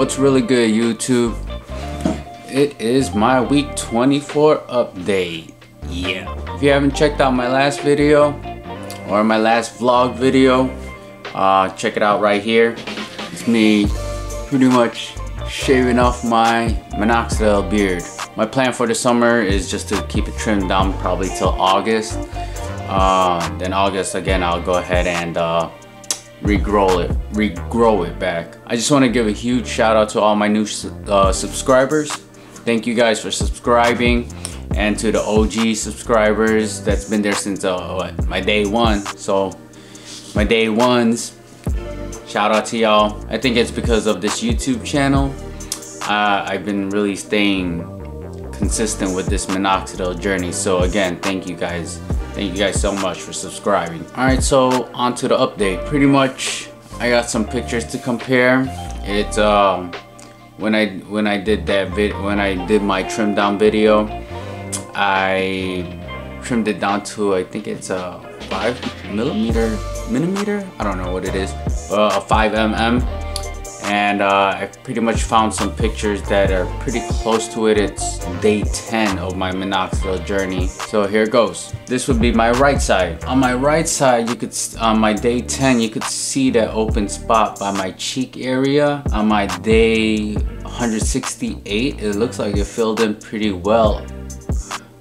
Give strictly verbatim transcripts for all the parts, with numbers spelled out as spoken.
What's really good, YouTube? It is my week twenty-four update. Yeah. If you haven't checked out my last video or my last vlog video, uh, check it out right here. It's me pretty much shaving off my Minoxidil beard. My plan for the summer is just to keep it trimmed down probably till August. Uh, then August again, I'll go ahead and uh, regrow it, regrow it back. I just want to give a huge shout out to all my new uh, subscribers. Thank you guys for subscribing, and to the O G subscribers that's been there since uh, what, my day one. So my day ones, shout out to y'all. I think it's because of this YouTube channel. Uh, I've been really staying consistent with this Minoxidil journey. So again, thank you guys. Thank you guys so much for subscribing. All right, so on to the update. Pretty much, I got some pictures to compare. It's um, when I when I did that vid when I did my trim down video, I trimmed it down to, I think it's a five millimeter millimeter. I don't know what it is, uh, a five millimeter, and uh, I pretty much found some pictures that are pretty close to it. It's day ten of my Minoxidil journey. So here goes. This would be my right side. On my right side, you could on my day ten, you could see that open spot by my cheek area. On my day one hundred sixty-eight, it looks like it filled in pretty well.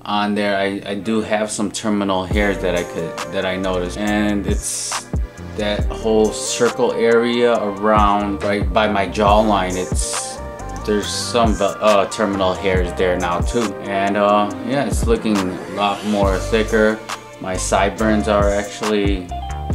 On there, I, I do have some terminal hairs that I could that I noticed, and it's that whole circle area around right by my jawline. It's there's some uh, terminal hairs there now too, and uh, yeah, it's looking a lot more thicker. My sideburns are actually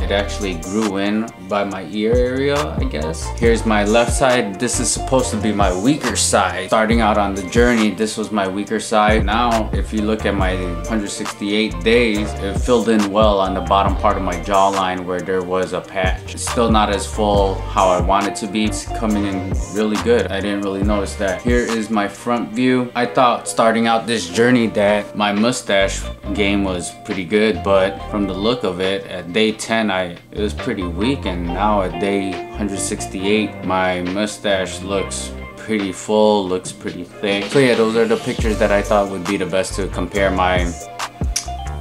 it actually grew in by my ear area, I guess. Here's my left side. This is supposed to be my weaker side. Starting out on the journey, this was my weaker side. Now, if you look at my one hundred sixty-eight days, it filled in well on the bottom part of my jawline where there was a patch. It's still not as full how I want it to be. It's coming in really good. I didn't really notice that. Here is my front view. I thought starting out this journey that my mustache game was pretty good, but from the look of it, at day ten, I, it was pretty weak, and now at day one hundred sixty-eight, my mustache looks pretty full, looks pretty thick. So yeah, those are the pictures that I thought would be the best to compare my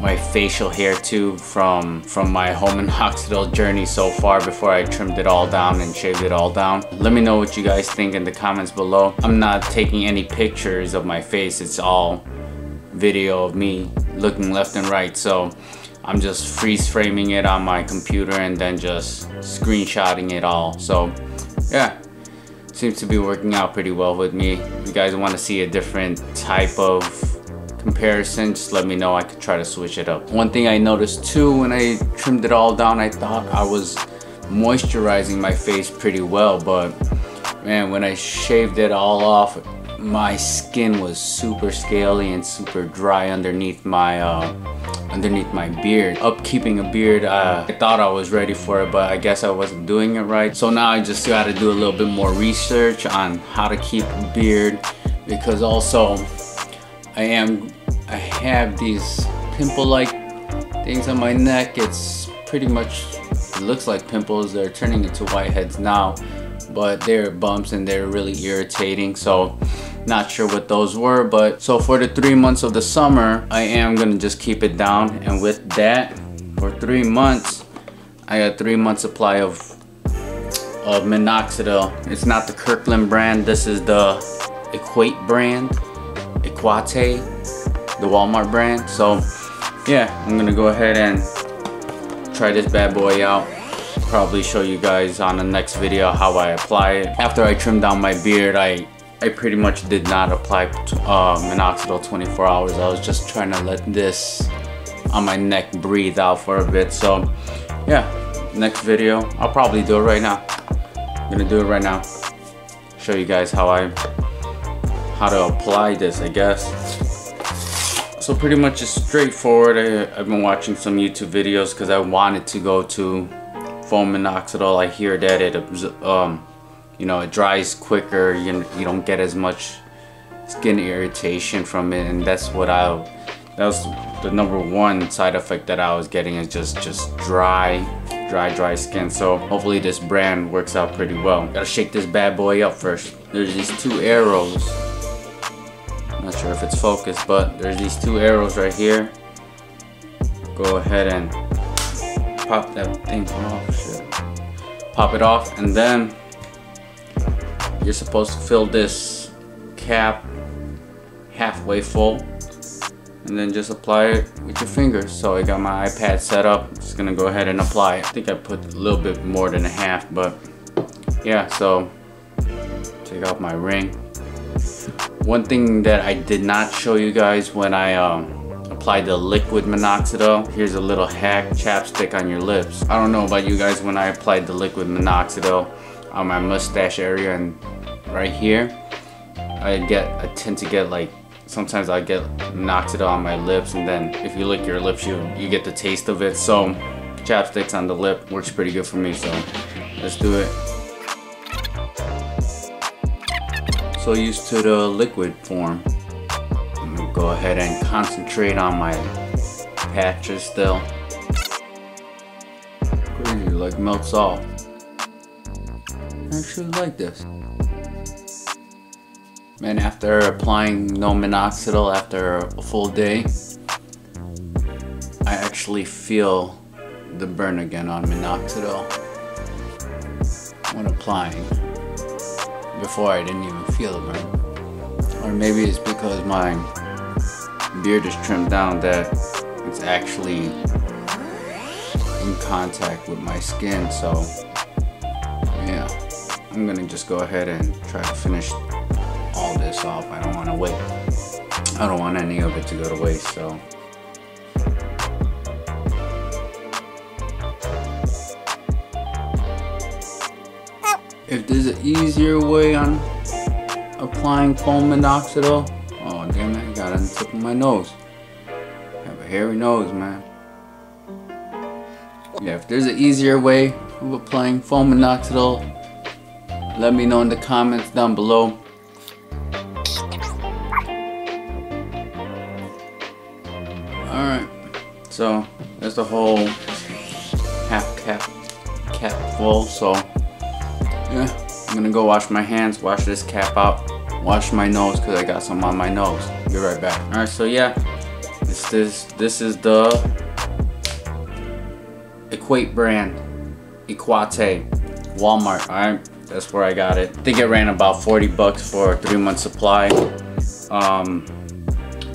my facial hair to from from my home and hospital journey so far before I trimmed it all down and shaved it all down. Let me know what you guys think in the comments below. I'm not taking any pictures of my face. It's all video of me looking left and right. So I'm just freeze framing it on my computer and then just screenshotting it all. So yeah, seems to be working out pretty well with me. If you guys want to see a different type of comparison, just let me know. I could try to switch it up. One thing I noticed too when I trimmed it all down, I thought I was moisturizing my face pretty well, but man, when I shaved it all off, my skin was super scaly and super dry underneath my uh, underneath my beard. Up keeping a beard, uh, I thought I was ready for it, but I guess I wasn't doing it right. So now I just got to do a little bit more research on how to keep a beard, because also I am I have these pimple-like things on my neck. It's pretty much, it looks like pimples. They're turning into whiteheads now, but they're bumps and they're really irritating. So not sure what those were, but so for the three months of the summer, I am gonna just keep it down. And with that, for three months, I got three months supply of of Minoxidil. It's not the Kirkland brand. This is the Equate brand, Equate, the Walmart brand. So yeah, I'm gonna go ahead and try this bad boy out. Probably show you guys on the next video how I apply it. After I trimmed down my beard, I I pretty much did not apply uh, Minoxidil twenty-four hours. I was just trying to let this on my neck breathe out for a bit. So yeah, next video, I'll probably do it right now. I'm gonna do it right now. Show you guys how I, how to apply this, I guess. So pretty much it's straightforward. I, I've been watching some YouTube videos because I wanted to go to foam Minoxidil. I hear that it um, you know, it dries quicker, you, you don't get as much skin irritation from it, and that's what I that was the number one side effect that I was getting, is just just dry dry dry skin. So hopefully this brand works out pretty well. Gotta shake this bad boy up first. There's these two arrows, I'm not sure if it's focused, but there's these two arrows right here. Go ahead and pop that thing off. Shit. Pop it off, and then you're supposed to fill this cap halfway full, and then just apply it with your fingers. So I got my iPad set up, I'm just gonna go ahead and apply it. I think I put a little bit more than a half, but yeah, so take out my ring. One thing that I did not show you guys when I um, applied the liquid minoxidil, here's a little hack, chapstick on your lips. I don't know about you guys, when I applied the liquid minoxidil on my mustache area and right here, I get, I tend to get like, sometimes I get minoxidil on my lips, and then if you lick your lips, you, you get the taste of it. So chapsticks on the lip works pretty good for me, so let's do it. So used to the liquid form. I'm gonna go ahead and concentrate on my patches still. Crazy, like melts off. I actually like this. Man, after applying no minoxidil after a full day, I actually feel the burn again on minoxidil when applying. Before I didn't even feel the burn. Or maybe it's because my beard is trimmed down that it's actually in contact with my skin. So yeah, I'm gonna just go ahead and try to finish all this off. I don't want to wait. I don't want any of it to go to waste, so. If there's an easier way on applying foam minoxidil, oh damn it, I got it on the tip of my nose. I have a hairy nose, man. Yeah, if there's an easier way of applying foam minoxidil, let me know in the comments down below. Alright, so there's the whole half cap, cap full, so yeah, I'm gonna go wash my hands, wash this cap out, wash my nose, cause I got some on my nose. Be right back. Alright, so yeah, this, this, this is the Equate brand, Equate, Walmart, alright? That's where I got it. I think it ran about forty bucks for a three month supply. Um,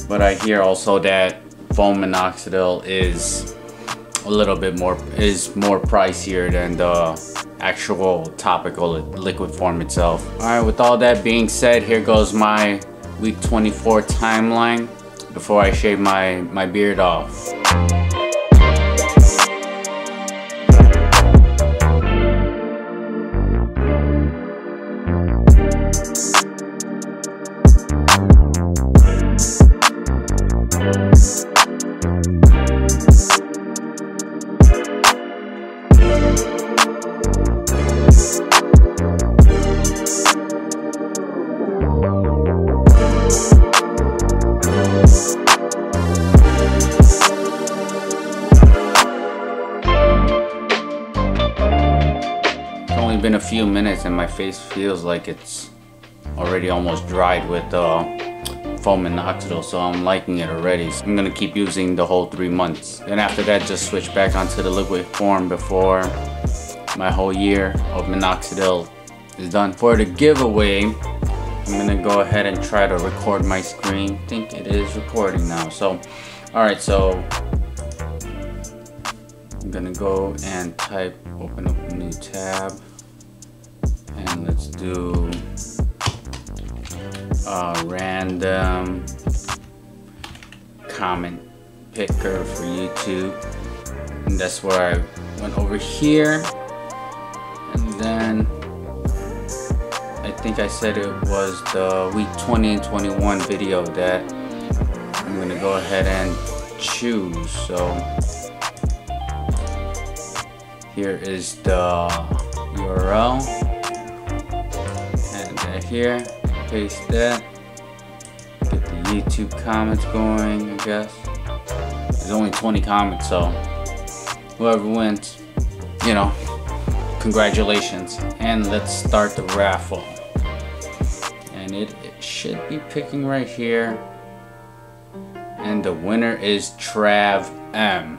but I hear also that foam minoxidil is a little bit more, is more pricier than the actual topical liquid form itself. All right, with all that being said, here goes my week twenty-four timeline before I shave my, my beard off. Been a few minutes and my face feels like it's already almost dried with uh, foam minoxidil, so I'm liking it already. So I'm gonna keep using the whole three months. Then after that, just switch back onto the liquid form before my whole year of minoxidil is done. For the giveaway, I'm gonna go ahead and try to record my screen. I think it is recording now. So, all right, so I'm gonna go and type, open up a new tab. And let's do a random comment picker for YouTube. And that's where I went over here. And then I think I said it was the week twenty and twenty-one video that I'm going to go ahead and choose. So here is the U R L. Here, paste that, get the YouTube comments going, I guess. There's only twenty comments, so whoever wins, you know, congratulations. And let's start the raffle. And it, it should be picking right here. And the winner is Trav M.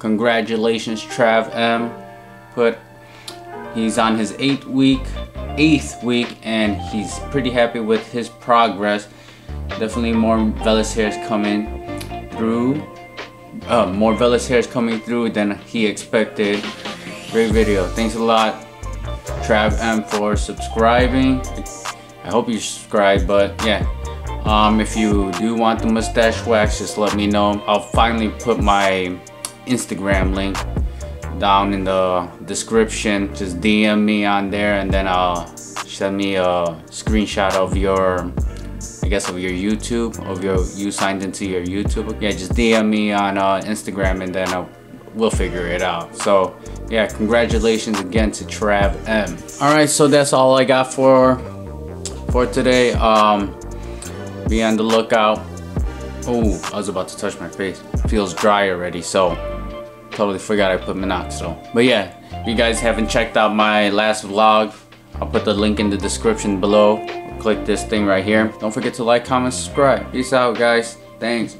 Congratulations, Trav M. Put he's on his eighth week, eighth week, and he's pretty happy with his progress. Definitely more vellus hairs coming through. Uh, more vellus hairs coming through than he expected. Great video. Thanks a lot, Trav M, for subscribing. I hope you subscribe, but yeah. Um, if you do want the mustache wax, just let me know. I'll finally put my Instagram link down in the description. Just D M me on there, and then I'll send me a screenshot of your, I guess, of your YouTube, of your you signed into your YouTube. Yeah, just D M me on uh, Instagram, and then I'll, we'll figure it out. So yeah, congratulations again to Trav M. All right, so that's all I got for for today. Um, be on the lookout. Oh, I was about to touch my face. Feels dry already, so totally forgot I put Minoxidil. But yeah, if you guys haven't checked out my last vlog, I'll put the link in the description below. Click this thing right here. Don't forget to like, comment, subscribe. Peace out, guys. Thanks.